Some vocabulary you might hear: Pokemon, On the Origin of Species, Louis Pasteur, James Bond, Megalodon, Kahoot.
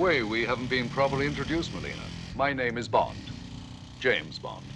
way, we haven't been properly introduced, Melina. My name is Bond. James Bond.